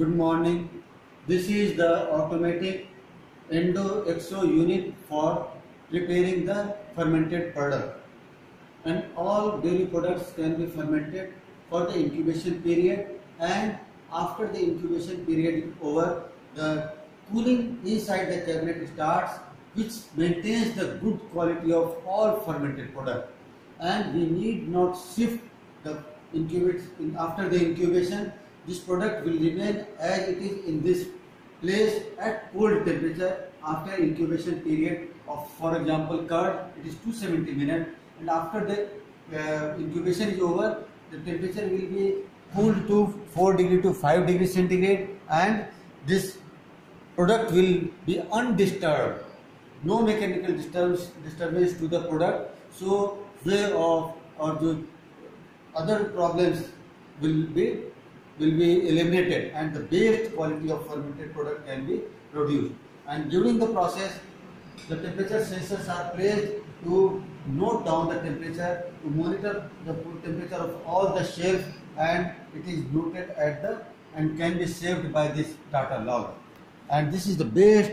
Good morning. This is the automatic Endo-Exo unit for preparing the fermented product. And all dairy products can be fermented for the incubation period, and after the incubation period is over, the cooling inside the cabinet starts, which maintains the good quality of all fermented products. And we need not shift the incubates after the incubation. This product will remain as it is in this place at cold temperature after incubation period of, for example, curd. It is 270 minutes, and after the incubation is over, the temperature will be cooled to 4 degrees to 5 degrees centigrade, and this product will be undisturbed. No mechanical disturbance to the product. So way of or the other problems will be eliminated, and the best quality of fermented product can be produced. And during the process, the temperature sensors are placed to note down the temperature, to monitor the temperature of all the shelves, and it is noted and can be saved by this data log. And this is the best